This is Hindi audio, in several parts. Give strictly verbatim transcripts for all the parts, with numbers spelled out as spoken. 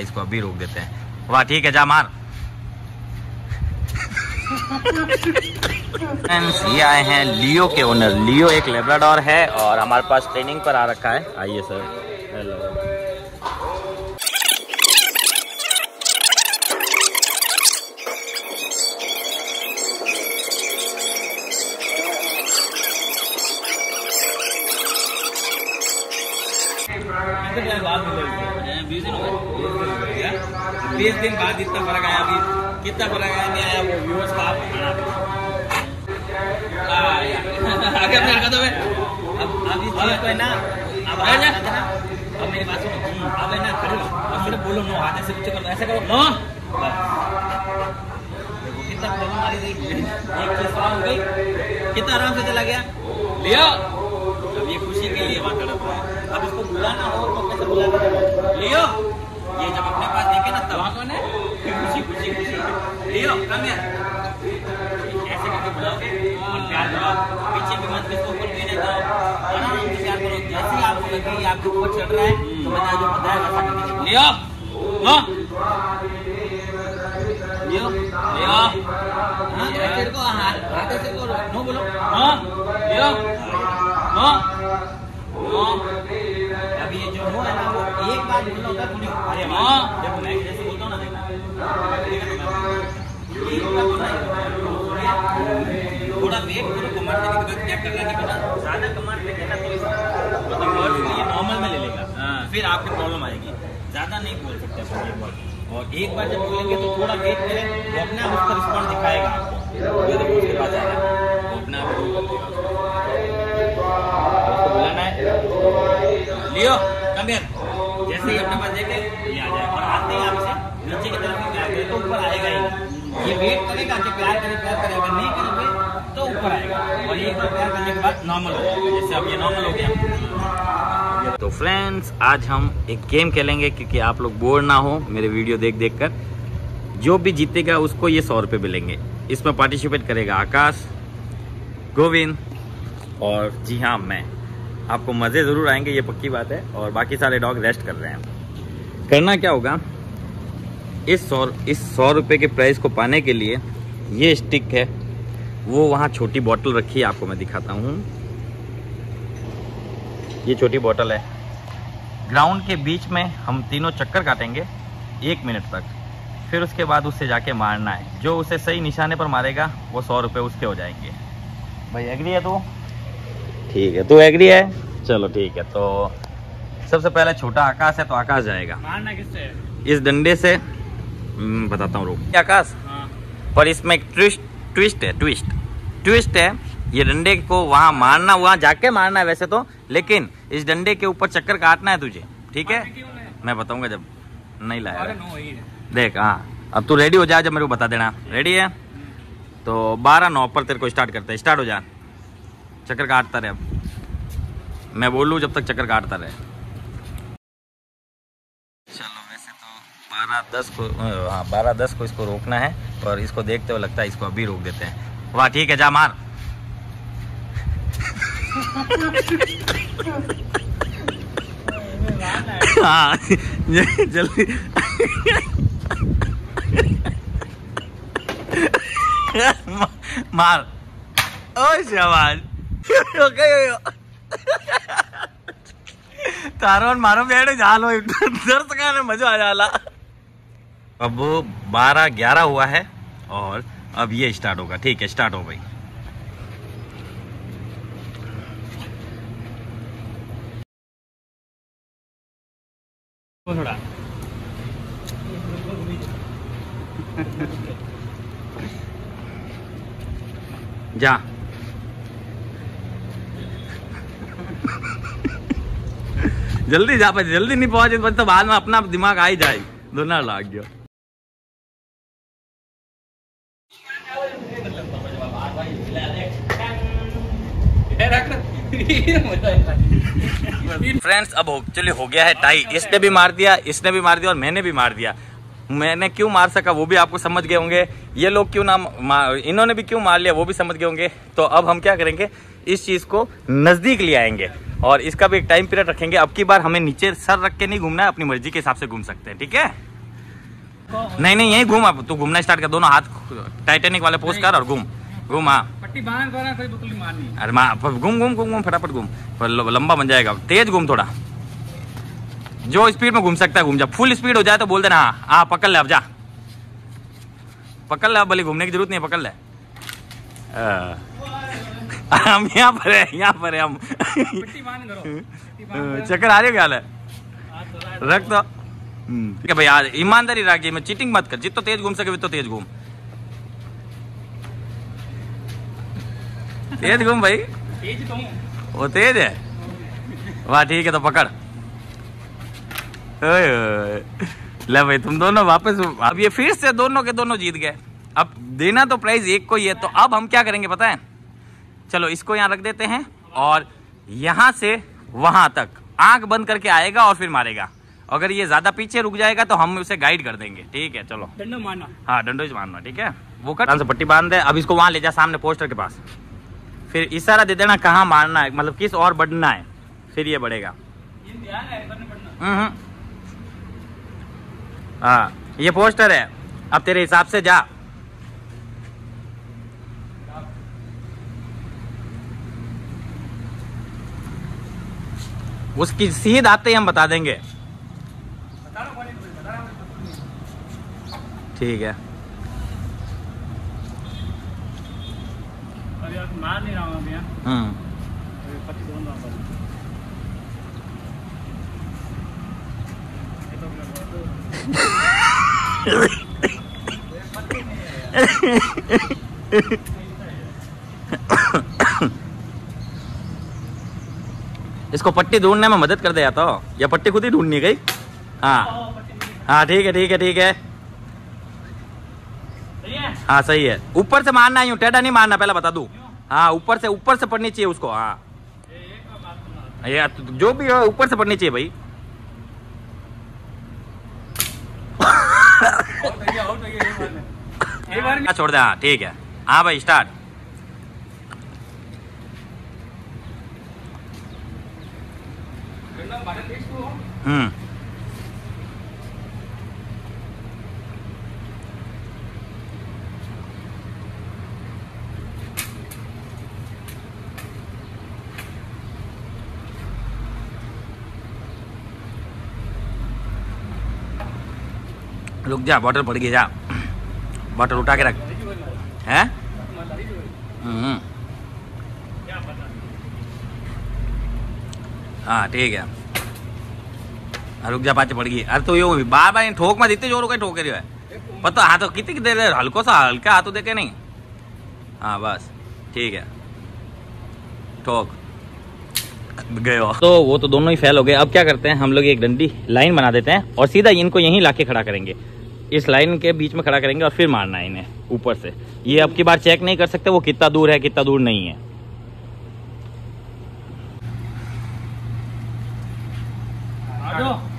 इसको अभी रोक देते हैं। वाह ठीक है जा मार। ये आए हैं लियो के ओनर। लियो एक लेब्राडोर है और हमारे पास ट्रेनिंग पर आ रखा है। आइए सर। हेलो बीस दिन बाद इतना फर्क आया, अभी कितना फर्क आया नहीं आया वो व्यूअर्स का आप ना अब आ जाना अब मेरी बात सुनो, अब है ना खड़े हो और फिर बोलो नो, हाथ ऐसे पीछे करो, ऐसा करो नो, कितना प्रॉब्लम आ रही थी, एक चीज हो गई, कितना आराम से चला गया लियो। अब ये खुशी के लिए बात कर रहा है, अब इसको बुलाना हो तो कैसे बुलाना लियो, ये जब अपने पास देखे ना तब कौन है खुशी खुशी खुशी लियो कम है, ऐसे करके बुलाओगे और प्यार करो, पीछे भी मत किसको ऊपर ले जाओ, आराम से प्यार करो, जैसे ही आपको लगे कि आपके ऊपर चढ़ रहा है तो बता जो पता है वैसा करने के लियो ना लियो लियो हां तेरे को हां हाथ से बोलो नो बोलो हां लियो ना ना। अब ये जो हो है ना एक बार बोलना होता है, अरे माँ देखो मैं जैसे बोलता हूँ ना देखना थोड़ा वेट करो, कमांड लेने के बाद क्या करना नहीं करना, ज्यादा कमांड लेके ना तो ये नॉर्मल में ले लेगा, फिर आपको प्रॉब्लम आएगी, ज्यादा नहीं बोल सकते। और एक बार जब बोलेंगे तो थोड़ा वेट करें, वो अपने आप उसका रिस्पॉन्स दिखाएगा आपको, उसके पास आएगा वो अपने आप बुलाना है लियो कम यार, जैसे ही अपने पास देखे ये आ जाए और आते ही आपसे नीचे की तरफ प्यार करे तो ऊपर आएगा ही, ये वेट करेगा कि प्यार करे प्यार करे, अगर नहीं करोगे तो ऊपर आएगा, और ये बार प्यार करने के बाद नॉर्मल हो जाएगा, जैसे अब ये नॉर्मल हो गया। तो फ्रेंड्स आज हम एक गेम खेलेंगे क्योंकि आप लोग बोर ना हो मेरे वीडियो देख देख कर, जो भी जीतेगा उसको ये सौ रुपये मिलेंगे। इसमें पार्टिसिपेट करेगा आकाश, गोविंद और जी हाँ मैं। आपको मज़े ज़रूर आएंगे ये पक्की बात है, और बाकी सारे डॉग रेस्ट कर रहे हैं। करना क्या होगा, इस सौ इस सौ रुपये के प्राइस को पाने के लिए, ये स्टिक है वो वहाँ छोटी बोतल रखी है, आपको मैं दिखाता हूँ, ये छोटी बोतल है। ग्राउंड के बीच में हम तीनों चक्कर काटेंगे एक मिनट तक, फिर उसके बाद उससे जाके मारना है, जो उसे सही निशाने पर मारेगा वो सौ रुपये उसके हो जाएंगे। भाई एग्री है तो ठीक है, तू एग्री है, चलो ठीक है। तो सबसे पहले छोटा आकाश है तो आकाश जाएगा, मारना किससे, इस डंडे से बताता हूँ रोक आकाश। हाँ। पर इसमें एक ट्विस्ट ट्विस्ट है ट्विस्ट ट्विस्ट है ये डंडे को वहाँ मारना, वहाँ जाके मारना है वैसे तो, लेकिन इस डंडे के ऊपर चक्कर काटना है तुझे, ठीक है मैं बताऊँगा जब नहीं लाया देख। हाँ अब तू रेडी हो जाए, जब मेरे को बता देना रेडी है तो बारह नौ पर तेरे को स्टार्ट करते हैं, स्टार्ट हो जा, चक्कर काटता रहे, अब मैं बोलूँ जब तक चक्कर काटता रहे। चलो वैसे तो बारह दस को हाँ बारह दस को इसको रोकना है, और इसको देखते हुए लगता है इसको अभी रोक देते हैं। वाह ठीक है जा मार। हाँ जल्दी मार। ओ शबाश तारोन मारो बेड़े झाल हो दर्द का मजा आ जाला। अब बारह ग्यारह हुआ है और अब ये स्टार्ट होगा, ठीक है स्टार्ट हो भाई। थोड़ा जा जल्दी जा पाए, जल्दी नहीं पहुंचे बस, तो बाद में अपना दिमाग आ ही जाए, दोनों लाग गया। फ्रेंड्स अब एक्चुअली हो गया है टाई, इसने भी मार दिया इसने भी मार दिया और मैंने भी मार दिया। मैंने क्यों मार सका वो भी आपको समझ गए होंगे, ये लोग क्यों ना इन्होंने भी क्यों मार लिया वो भी समझ गए होंगे। तो अब हम क्या करेंगे, इस चीज़ को नज़दीक ले आएंगे और इसका भी एक टाइम पीरियड रखेंगे। अब की बार हमें नीचे सर रख के नहीं घूमना है, अपनी मर्जी के हिसाब से घूम सकते हैं, ठीक है। नहीं नहीं यही घूम, आप तो घूमना स्टार्ट कर, दोनों हाथ टाइटेनिक वाले पोज कर और घूम घूम। हाँ अरे माँ घूम घूम घूम घूम फटाफट घूम, लंबा बन जाएगा, तेज घूम थोड़ा, जो स्पीड में घूम सकता है घूम जा। फुल स्पीड हो जाए तो बोल देना हाँ हाँ पकड़ ले, अब जा पकड़ ले, अब भले घूमने की जरूरत नहीं है, पकड़ ले। हम यहाँ पर है, यहाँ पर है हम। चक्कर आ रही हो क्या हाल है, रख दो ठीक है भाई यार, ईमानदारी राखिए में, चीटिंग मत कर, जितना तेज घूम सके उतना तेज घूम, तेज घूम भाई, तेज तो वो तेज है। वाह ठीक है तो पकड़। ले भाई तुम दोनों वापस, अब ये फिर से दोनों के दोनों जीत गए। अब देना तो प्राइज एक को ही है, तो अब हम क्या करेंगे पता है, चलो इसको यहाँ रख देते हैं और यहाँ से वहाँ तक आंख बंद करके आएगा और फिर मारेगा। अगर ये ज़्यादा पीछे रुक जाएगा तो हम उसे गाइड कर देंगे, ठीक है। चलो डंडो मारना, हाँ डंडो ही मारना, ठीक है। वो कर से पट्टी बांध दे, अब इसको वहाँ ले जा सामने पोस्टर के पास, फिर इशारा दे देना कहाँ मारना है, मतलब किस और बढ़ना है, फिर ये बढ़ेगा। हाँ ये पोस्टर है, अब तेरे हिसाब से जा। उसकी सीध आते ही हम बता देंगे, ठीक है। अरे यार मार नहीं रहा हूँ मैं, हम्म इसको पट्टी ढूंढने में मदद कर दे, आता हो या पट्टी खुद ही ढूंढनी गई। हाँ हाँ ठीक है ठीक है ठीक है, हाँ सही है। ऊपर से मारना, यूं टेढ़ा नहीं मारना, पहले बता दूं। हाँ ऊपर से, ऊपर से पड़नी चाहिए उसको, हाँ यार जो भी हो ऊपर से पड़नी चाहिए भाई। छोड़ दे, हाँ ठीक है। हाँ भाई स्टार्ट, हम्म रुक जा, बॉटल पड़ गई, जा बॉटल उठा के रख, हैं हम्म हाँ ठीक है। रुक जा, पाचे पड़ गई। अरे तो ये बार बार ठोक में देते, जोर ठोक रही है पता, हाथों कितनी देर हल्को सा, हल्का हाथों देके नहीं, हाँ बस ठीक है ठोक गए हो। तो वो तो दोनों ही फेल हो गए। अब क्या करते हैं हम लोग, एक डंडी लाइन बना देते हैं और सीधा इनको यहीं लाके खड़ा करेंगे, इस लाइन के बीच में खड़ा करेंगे और फिर मारना है इन्हें ऊपर से। ये अब की बार चेक नहीं कर सकते वो कितना दूर है कितना दूर नहीं है।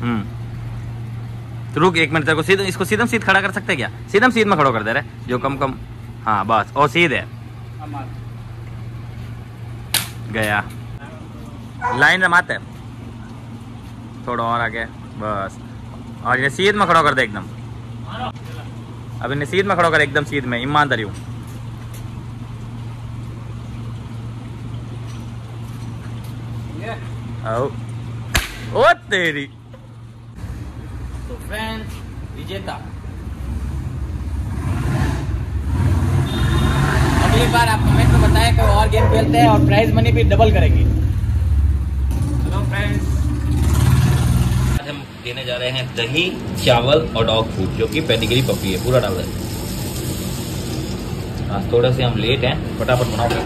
हम्म तो रुक एक मिनट, तेरे को सीधा, इसको सीधम सीध खड़ा कर सकते हैं क्या, सीधम सीध में खड़ा कर दे रहे जो कम कम, हाँ बस और सीध है, गया लाइन रमाते थोड़ा और आगे बस, और ये सीध में खड़ा कर दे एकदम, अब इन्हें सीध में खड़ा कर एकदम सीध में, ईमानदारी हूँ। ओ तेरी तो फ्रेंड्स विजेता, अगली बार आप कमेंट में बताएं कि और गेम खेलते हैं और प्राइज मनी भी डबल करेंगे। हेलो फ्रेंड्स, आज हम देने जा रहे हैं दही, चावल और डॉग फूड, जो कि पेडिग्री पपी है, पूरा डाल रहे हैं। थोड़ा से हम लेट हैं, फटाफट बनाओ।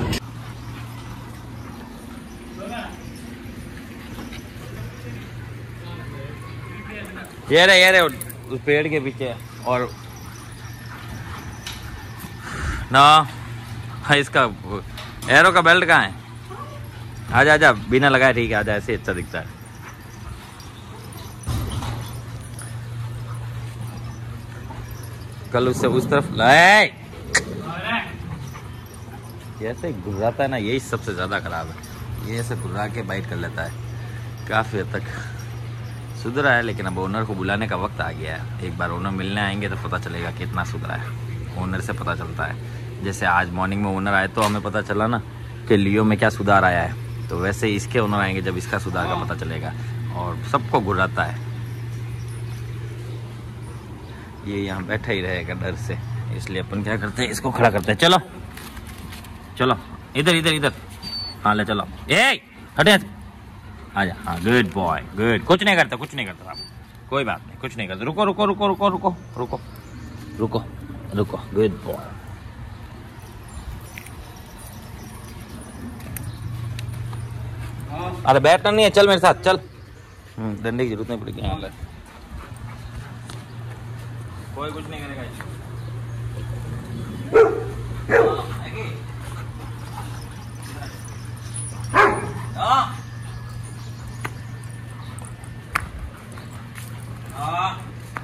ये रहे, ये रहे उस पेड़ के पीछे, और ना इसका एरो का बेल्ट कहाँ है, आजा आजा बिना लगाए, ठीक है आजा, ऐसे अच्छा दिखता है। कल उससे उस तरफ लाए ऐसे घुराता है ना, यही सबसे ज्यादा खराब है। ये ऐसे घुरा के बाइट कर लेता है काफ़ी हद तक। सुधरा है, लेकिन अब ओनर को बुलाने का वक्त आ गया है। एक बार ओनर मिलने आएंगे तो पता चलेगा कितना सुधरा है। ओनर से पता चलता है, जैसे आज मॉर्निंग में ओनर आए तो हमें पता चला ना कि लियो में क्या सुधार आया है, तो वैसे इसके ओनर आएंगे जब इसका सुधार का पता चलेगा। और सबको घुराता है, ये यहाँ बैठा ही रहेगा डर से, इसलिए अपन क्या करते हैं, इसको खड़ा करते हैं। चलो चलो इधर इधर इधर, हाँ ले चलो, ए हटे आजा, हाँ गुड बॉय गुड। कुछ नहीं करता कुछ नहीं करता आप, कोई बात नहीं, कुछ नहीं करता। रुको रुको रुको रुको रुको रुको रुको रुको, गुड बॉय। अरे बैठना नहीं है, चल मेरे साथ चल, डंडे की जरूरत नहीं पड़ेगी। हाँ कोई कुछ नहीं करेगा।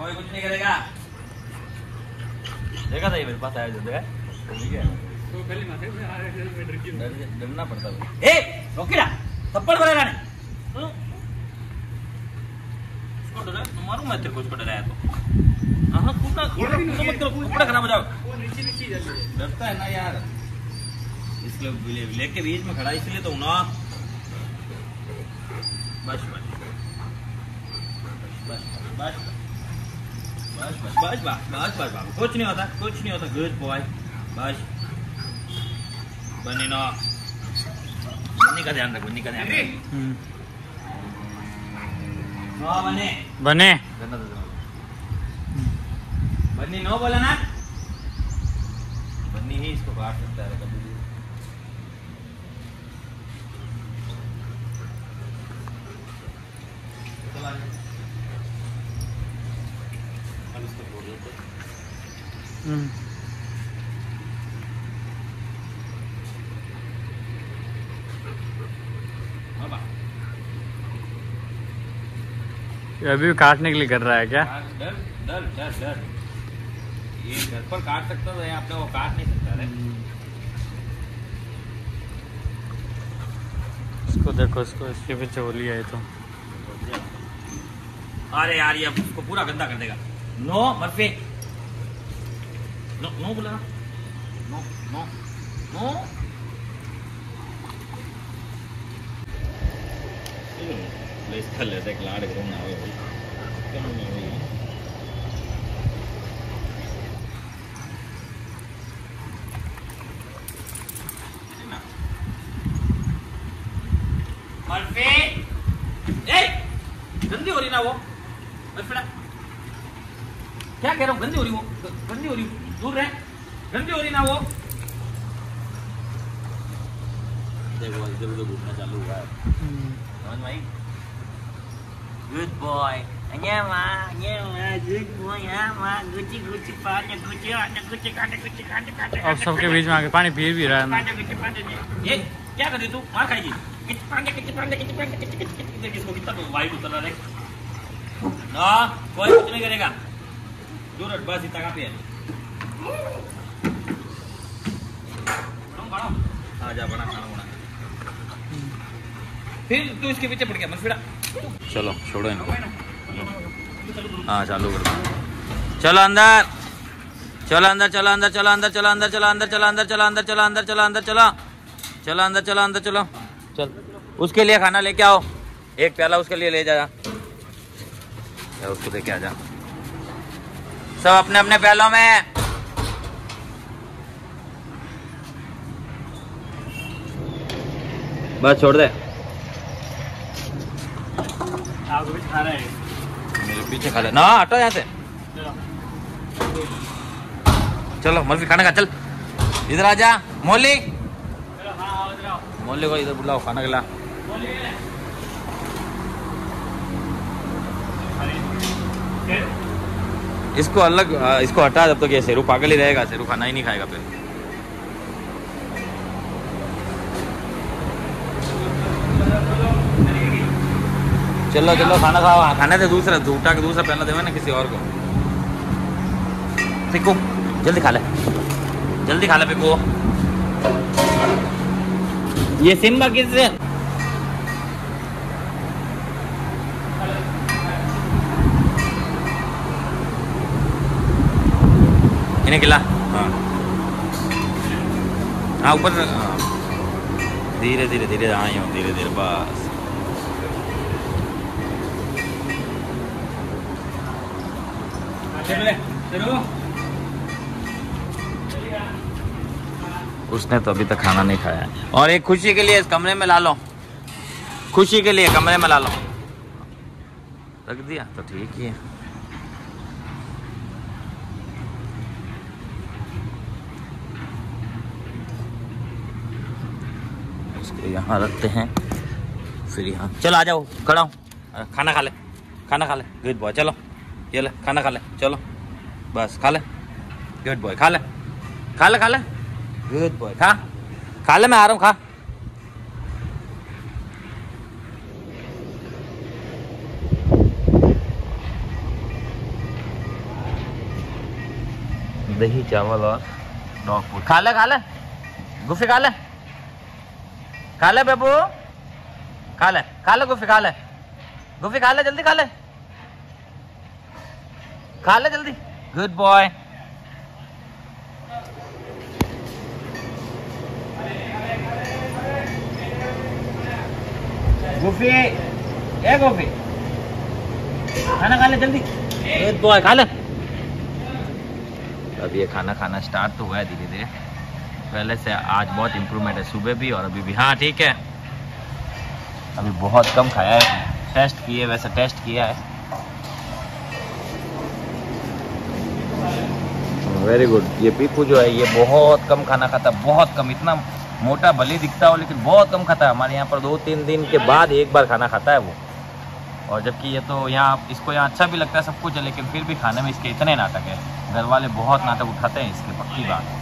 कोई कुछ नहीं करेगा। देखा था ये मेरे पास आया जाता है, डरना पड़ता है। रोकिला थप्पड़ मारेगा नहीं इसको, डरा मारू मैं तेरे को, इसको डराया तो हाँ कूटा कूटा खराब हो जाओ। डरता है ना यार, इसलिए लेक के बीच में खड़ा, इसलिए तो ना। बस बस बस बस बस बस बस बस बस बस, कुछ नहीं होता कुछ नहीं होता, गुड बॉय। बस बनी ना, बनी का ध्यान रख, बनी का ध्यान रख। बने बने बन्नी नो बोला ना, बन्नी ही इसको काट सकता है कभी भी। अभी भी काटने के लिए कर रहा है क्या? डर डर डर डर, ये घर पर काट सकता है, आपने वो काट नहीं सकता है। इसको देखो, इसको इसके पीछे हो लिया है तो। अरे यार ये उसको पूरा गंदा कर देगा। नो मर्फी, नो नो बोला, नो नो नो। प्लेस कर लेते क्लाड करूँ ना वे भाई। गंदी हो रही ना वो, क्या कह रहा हूँ, गंदी हो रही वो, गंदी हो रही, दूर रहे, गंदी हो रही ना वो। देखो इधर उधर घूमना चालू हुआ है, समझ में आई? गुड बॉय, ये माँ ये माँ गुड बॉय, हाँ माँ गुची गुची पानी गुची आने गुची काटे गुची काटे काटे। अब सबके बीच में आके पानी पी भी रहा है। ये क्या कर रही तू, मार खाएगी। पांडे कितने पांडे कितने पांडे कितने कितने कितने किसको कितना वाइड उतर रहा है ना, कोई कुछ नहीं करेगा। दूर हट, बस इतना काफी है। बड़ा बड़ा आ जा, बड़ा खाना बड़ा, फिर तू इसके पीछे पड़ गया मत फिरा। चलो छोड़ो इनको, हाँ चालू कर दो। चलो अंदर चलो अंदर चलो अंदर चलो अंदर चलो अंदर चलो अंदर चलो अंदर चलो अंदर चलो अंदर चलो अंदर चलो चलो अंदर चलो अंदर चलो। चल उसके लिए खाना लेके आओ, एक प्याला उसके लिए ले जा, जा। उसको लेके आ जा, सब अपने अपने प्यालों में। बस छोड़ दे, आप भी खा रहे हैं मेरे पीछे, खा ले ना, हटो यहाँ से। चलो मर्फी खाना खा, चल इधर आ जा मोली, मोले को इधर बुलाओ खाना खिला। इसको अलग, इसको हटा जब तक ये शेरू पागल ही रहेगा, शेरू खाना ही नहीं खाएगा फिर। चलो चलो खाना खाओ, खाने से दूसरा झूठा के दूसरा पहना देवे ना किसी और को। पिको जल्दी खा ले, जल्दी खा ले पिको। ये सिम्बा किससे? इन्हें खिला। हाँ हाँ ऊपर धीरे धीरे धीरे हाँ यूँ धीरे धीरे बस। उसने तो अभी तक खाना नहीं खाया है। और एक खुशी के लिए इस कमरे में ला लो, खुशी के लिए कमरे में ला लो। रख दिया तो ठीक ही है। इसको यहाँ रखते हैं, फिर यहाँ चलो आ जाओ, खड़ा हूँ, खाना खा ले, खाना खा ले, गुड बॉय, चलो ये ले खाना खा ले, चलो बस खा ले, गुड बॉय, खा ले खा ले खा ले, गुड बॉय, खा खा ले, मैं आ रहा हूँ, खा। दही चावल और डॉग फूड खा ले, खा ले गुफी, खा ले खा ले बेबू, खा ले खा ले गुफी, खा ले गुफी, खा ले जल्दी, खा ले खा ले जल्दी, गुड बॉय। गुफी ए गुफी खाना खा ले जल्दी, गुड बॉय, खा ले। अब ये खाना खाना स्टार्ट तो हुआ है धीरे धीरे, पहले से आज बहुत इम्प्रूवमेंट है, सुबह भी और अभी भी। हाँ ठीक है, अभी बहुत कम खाया है, टेस्ट किए, वैसे टेस्ट किया है। Very good. ये पीपू जो है ये बहुत कम खाना खाता, बहुत कम, इतना मोटा भले दिखता हो लेकिन बहुत कम खाता है। हमारे यहाँ पर दो तीन दिन के बाद एक बार खाना खाता है वो, और जबकि ये तो यहाँ इसको यहाँ अच्छा भी लगता है सब कुछ है, लेकिन फिर भी खाने में इसके इतने नाटक है, घर वाले बहुत नाटक उठाते हैं इसके, पक्की बात है।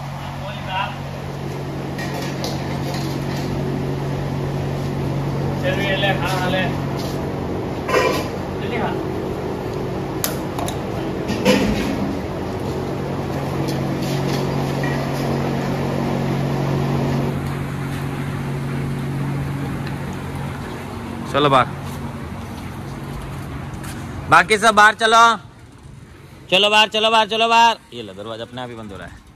चलो बाहर, बाकी सब बाहर, चलो चलो बाहर, चलो बाहर, चलो बाहर। ये लो दरवाजा अपने आप ही बंद हो रहा है।